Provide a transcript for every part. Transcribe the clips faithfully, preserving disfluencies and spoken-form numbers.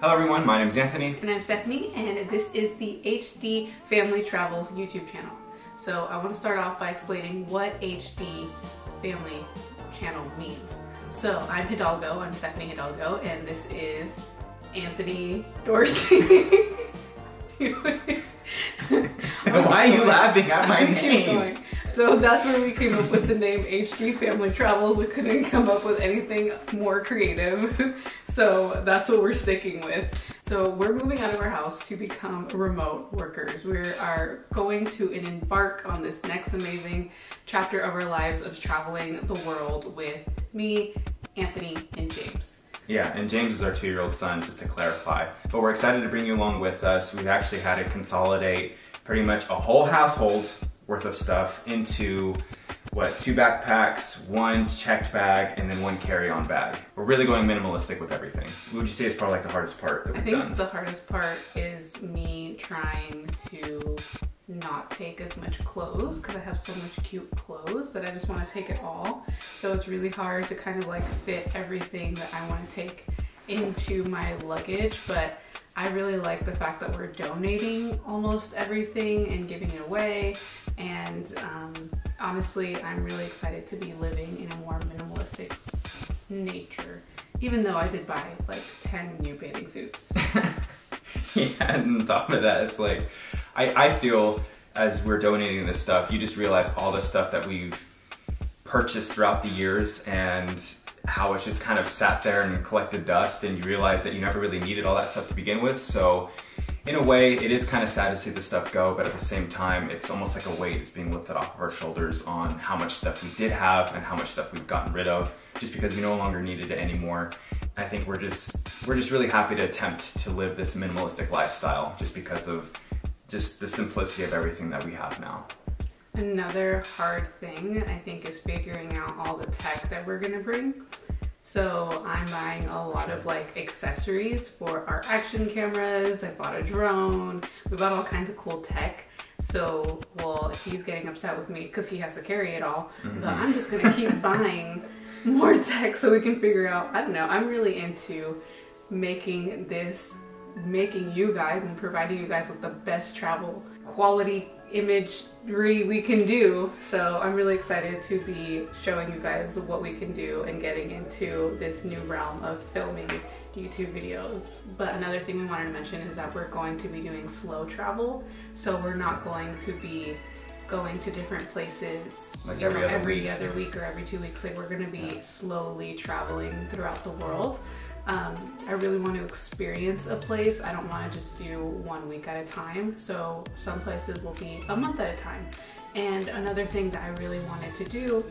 Hello everyone, my name is Anthony. And I'm Stephanie, and this is the H D Family Travels YouTube channel. So I want to start off by explaining what H D Family Channel means. So I'm Hidalgo, I'm Stephanie Hidalgo, and this is Anthony Dorsey. Why are you laughing at my name? So that's where we came up with the name H D Family Travels. We couldn't come up with anything more creative. So that's what we're sticking with. So we're moving out of our house to become remote workers. We are going to embark on this next amazing chapter of our lives of traveling the world with me, Anthony, and James. Yeah, and James is our two-year-old son, just to clarify. But we're excited to bring you along with us. We've actually had to consolidate pretty much a whole household worth of stuff into, what, two backpacks, one checked bag, and then one carry-on bag. We're really going minimalistic with everything. What would you say is probably like the hardest part that we've done? I think the hardest part is me trying to not take as much clothes, because I have so much cute clothes that I just want to take it all. So it's really hard to kind of like fit everything that I want to take into my luggage, but I really like the fact that we're donating almost everything and giving it away, and um, honestly I'm really excited to be living in a more minimalistic nature, even though I did buy like ten new bathing suits. Yeah, and on top of that, it's like I, I feel as we're donating this stuff, you just realize all the stuff that we've purchased throughout the years and how it's just kind of sat there and collected dust, and you realize that you never really needed all that stuff to begin with. So in a way, it is kind of sad to see this stuff go, but at the same time, it's almost like a weight is being lifted off of our shoulders on how much stuff we did have and how much stuff we've gotten rid of, just because we no longer needed it anymore. I think we're just, we're just really happy to attempt to live this minimalistic lifestyle just because of just the simplicity of everything that we have now. Another hard thing, I think, is figuring out all the tech that we're gonna bring. So I'm buying a lot of like accessories for our action cameras. I bought a drone. We bought all kinds of cool tech. So, well, he's getting upset with me because he has to carry it all, mm-hmm. but I'm just gonna keep buying more tech so we can figure out, I don't know, I'm really into making this, making you guys and providing you guys with the best travel quality imagery we can do. So I'm really excited to be showing you guys what we can do and getting into this new realm of filming YouTube videos. But another thing we wanted to mention is that we're going to be doing slow travel. So we're not going to be going to different places like every, know, other, every week. other week or every two weeks. Like we're going to be slowly traveling throughout the world. Um, I really want to experience a place. I don't want to just do one week at a time. So some places will be a month at a time. And another thing that I really wanted to do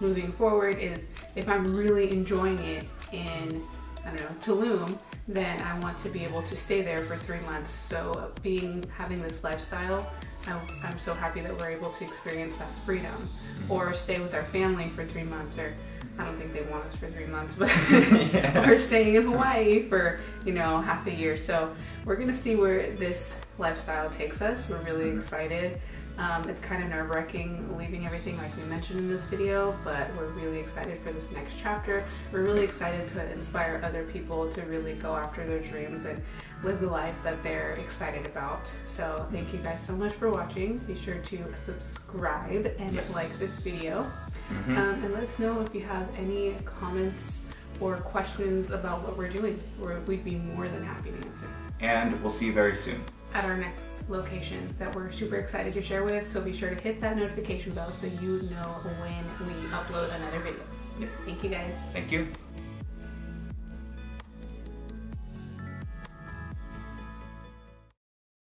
moving forward is if I'm really enjoying it in, I don't know, Tulum, then I want to be able to stay there for three months. So being, having this lifestyle, I'm, I'm so happy that we're able to experience that freedom, or stay with our family for three months or I don't think they want us for three months, but yeah. We're staying in Hawaii for, you know, half a year. So we're going to see where this lifestyle takes us. We're really excited. Um, it's kind of nerve-wracking leaving everything like we mentioned in this video, but we're really excited for this next chapter. We're really excited to inspire other people to really go after their dreams and live the life that they're excited about. So thank you guys so much for watching. Be sure to subscribe and yes. like this video. Mm-hmm. um, and let us know if you have any comments or questions about what we're doing, or we'd be more than happy to answer. And we'll see you very soon at our next location that we're super excited to share with, so be sure to hit that notification bell so you know when we upload another video. Yep. Thank you guys. Thank you.